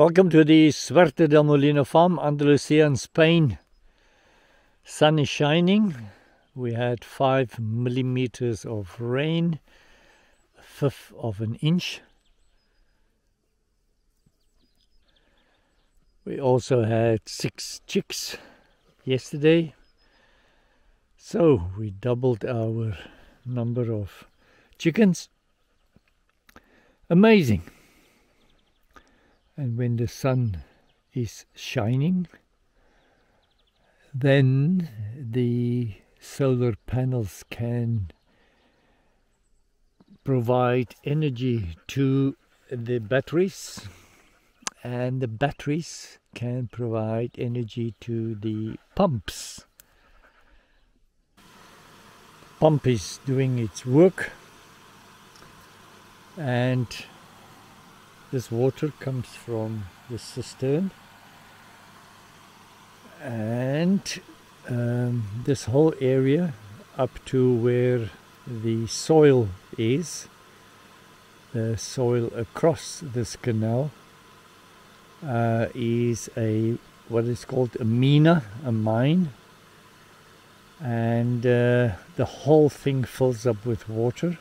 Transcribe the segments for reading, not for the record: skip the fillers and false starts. Welcome to the Suerte del Molino Farm, Andalusia in Spain. Sun is shining. We had 5 millimeters of rain, a fifth of an inch. We also had 6 chicks yesterday. So we doubled our number of chickens. Amazing. And when the sun is shining, then the solar panels can provide energy to the batteries, and the batteries can provide energy to the pumps. Pump is doing its work, and this water comes from the cistern, and this whole area up to where the soil is, the soil across this canal is what is called a mina, a mine, and the whole thing fills up with water.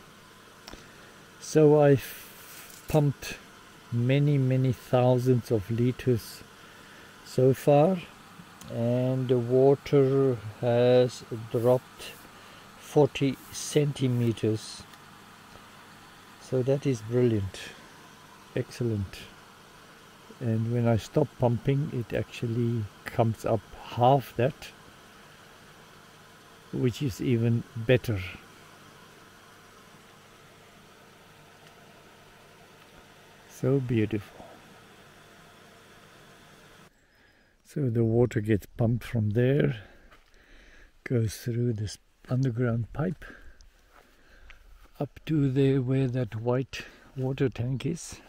So I've pumped many thousands of liters so far, and the water has dropped 40 centimeters, so that is brilliant, excellent. And when I stop pumping, it actually comes up half that, which is even better. So beautiful. So the water gets pumped from there, goes through this underground pipe up to there where that white water tank is.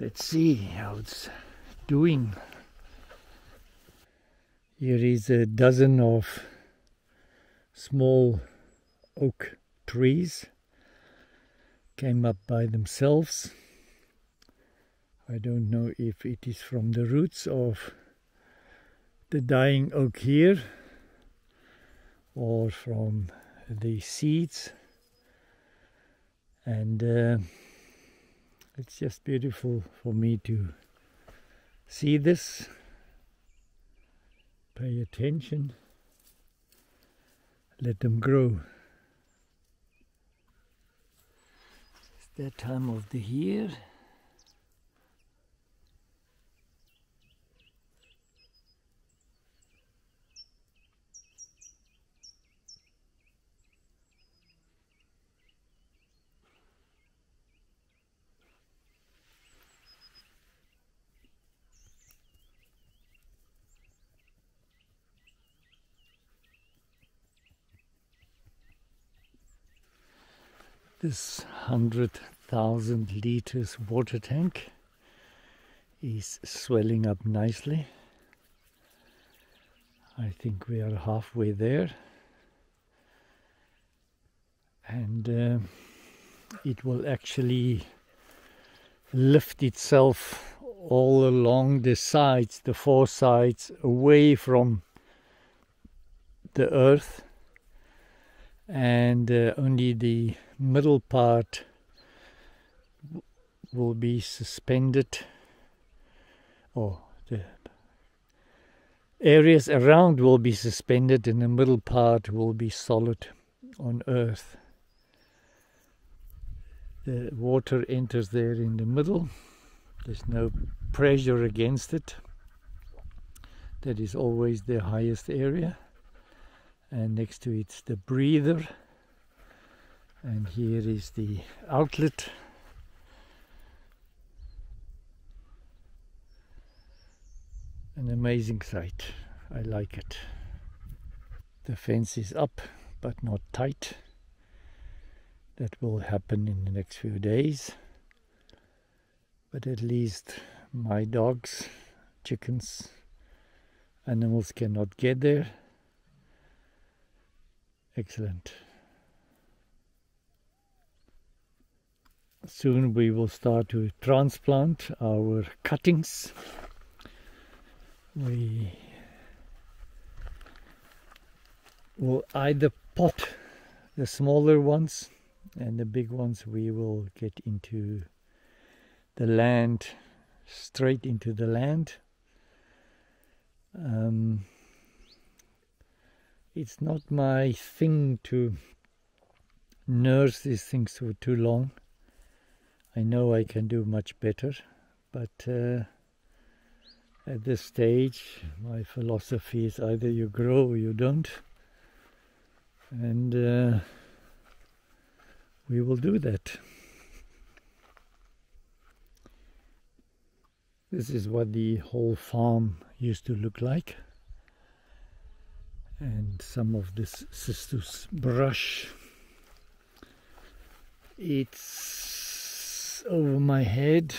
Let's see how it's doing. Here is a dozen of small oak trees. Came up by themselves. I don't know if it is from the roots of the dying oak here or from the seeds, and it's just beautiful for me to see this, pay attention, let them grow. That time of the year. This 100,000 liters water tank is swelling up nicely. I think we are halfway there, and it will actually lift itself all along the sides, the 4 sides, away from the earth, and only the middle part will be suspended, or the areas around will be suspended, and the middle part will be solid on earth. The water enters there in the middle. There's no pressure against it. That is always the highest area. And next to it's the breather, and here is the outlet. An amazing sight. I like it. The fence is up but not tight. That will happen in the next few days, but at least my dogs, chickens, animals cannot get there. Excellent. Soon we will start to transplant our cuttings. We will either pot the smaller ones, and the big ones we will get into the land, straight into the land. It's not my thing to nurse these things for too long. I know I can do much better, but at this stage my philosophy is either you grow or you don't, and we will do that. This is what the whole farm used to look like, and some of this cistus brush, it's over my head,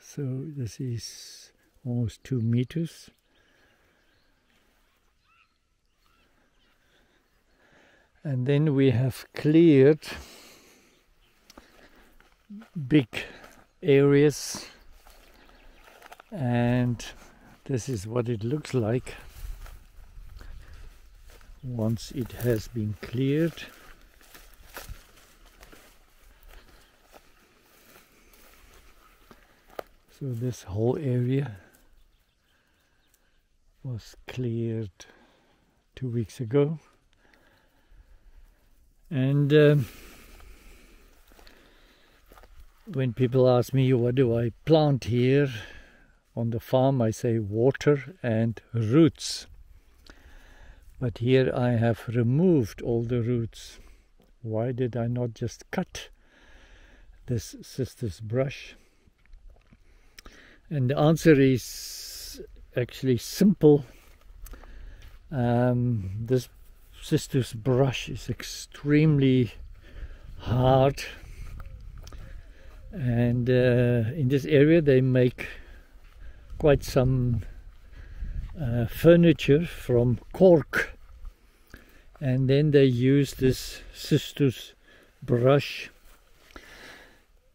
so this is almost 2 meters. And then we have cleared big areas, and this is what it looks like once it has been cleared. So this whole area was cleared 2 weeks ago, and when people ask me what do I plant here on the farm, I say water and roots. But here I have removed all the roots. Why did I not just cut this cistus brush? And the answer is actually simple. This cistus brush is extremely hard, and in this area they make quite some furniture from cork, and then they use this cistus brush,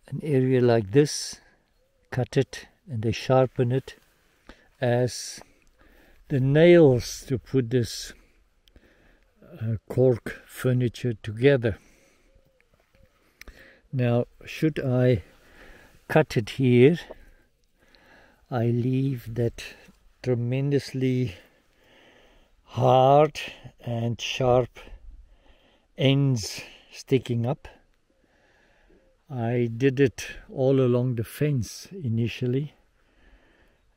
an area like this, cut it, and they sharpen it as the nails to put this cork furniture together. Now, should I cut it here, I leave that tremendously hard and sharp ends sticking up. I did it all along the fence initially,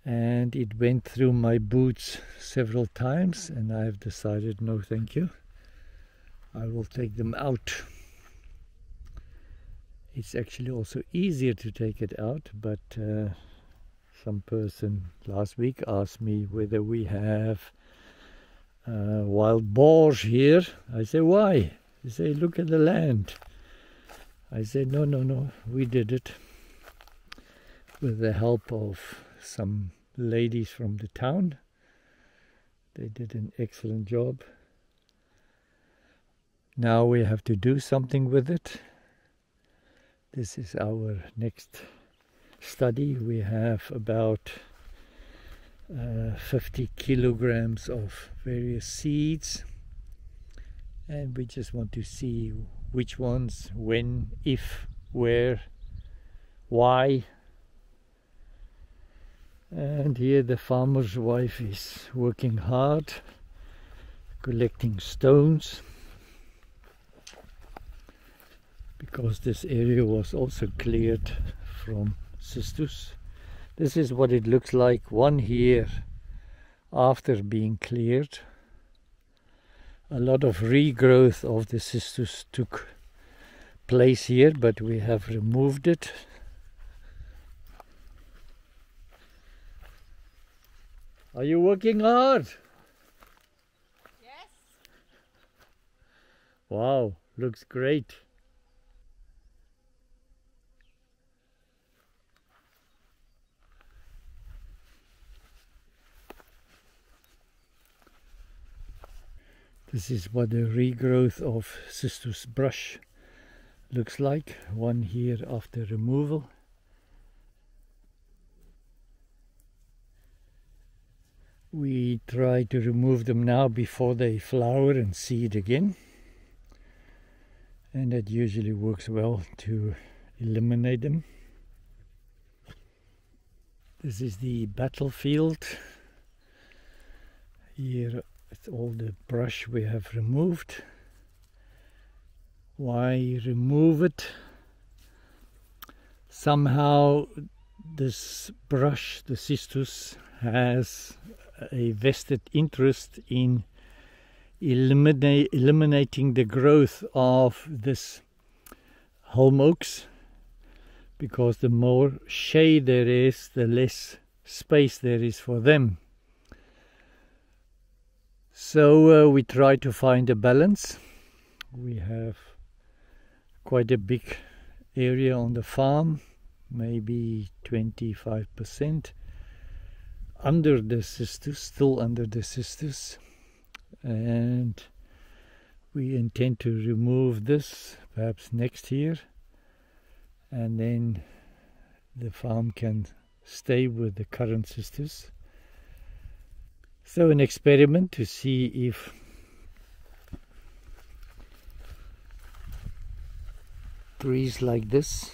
and it went through my boots several times, and I have decided no thank you. I will take them out. It's actually also easier to take it out, but some person last week asked me whether we have wild boars here. I say, why? They say, look at the land. I said, no, we did it with the help of some ladies from the town. They did an excellent job. Now we have to do something with it. This is our next study. We have about 50 kilograms of various seeds, and we just want to see which ones, when, if, where, why. And here the farmer's wife is working hard, collecting stones, because this area was also cleared from cistus. This is what it looks like 1 year after being cleared. A lot of regrowth of the cistus took place here, but we have removed it. Are you working hard? Yes. Wow, looks great. This is what the regrowth of cistus brush Looks like one here after removal. We try to remove them now before they flower and seed again, and that usually works well to eliminate them. This is the battlefield. Here it's all the brush we have removed. Why remove it? Somehow this brush, the cistus, has a vested interest in eliminating the growth of this holm oaks, because the more shade there is, the less space there is for them. So we try to find a balance. We have quite a big area on the farm, maybe 25% under the cistus, still under the cistus, and we intend to remove this perhaps next year, and then the farm can stay with the current cistus. So an experiment to see if trees like this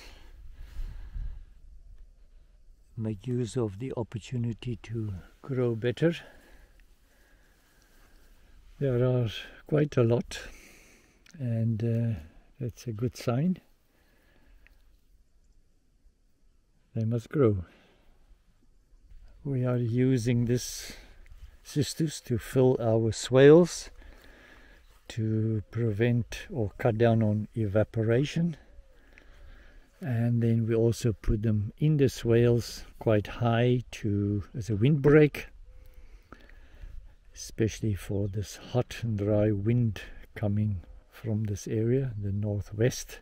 make use of the opportunity to grow better. There are quite a lot, and that's a good sign. They must grow. We are using this cistus to fill our swales to prevent or cut down on evaporation. And then we also put them in the swales quite high as a windbreak, especially for this hot and dry wind coming from this area, the northwest.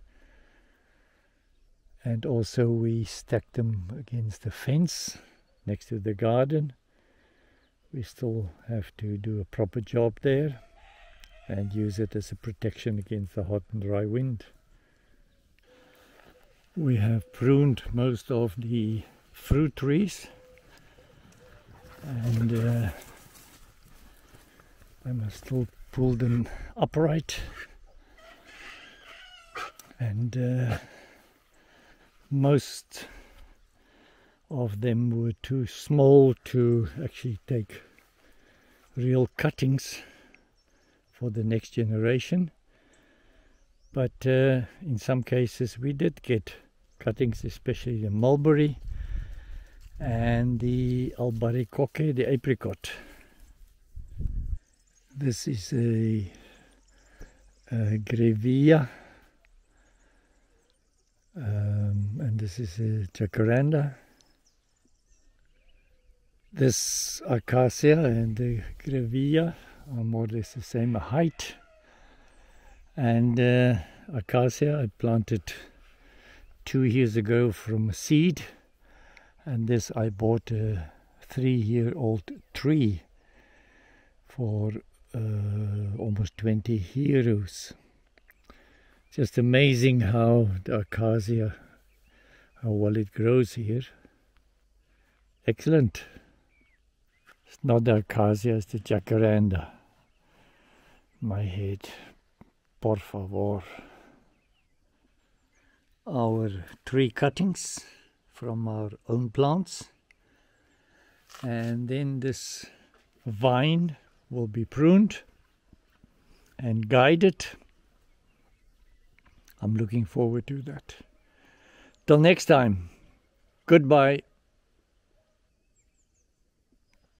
And also we stack them against the fence next to the garden. We still have to do a proper job there and use it as a protection against the hot and dry wind. We have pruned most of the fruit trees, and I must still pull them upright, and most of them were too small to actually take real cuttings for the next generation. But in some cases we did get cuttings, especially the mulberry and the albaricoque, the apricot. This is a grevillea, and this is a jacaranda. This acacia and the grevillea are more or less the same height. And acacia I planted 2 years ago from a seed, and this I bought a 3-year-old tree for almost 20 euros. Just amazing how the acacia, how well it grows here. Excellent. It's not the acacia, it's the jacaranda. My head. Por favor. Our tree cuttings from our own plants, and then this vine will be pruned and guided. I'm looking forward to that. Till next time, goodbye.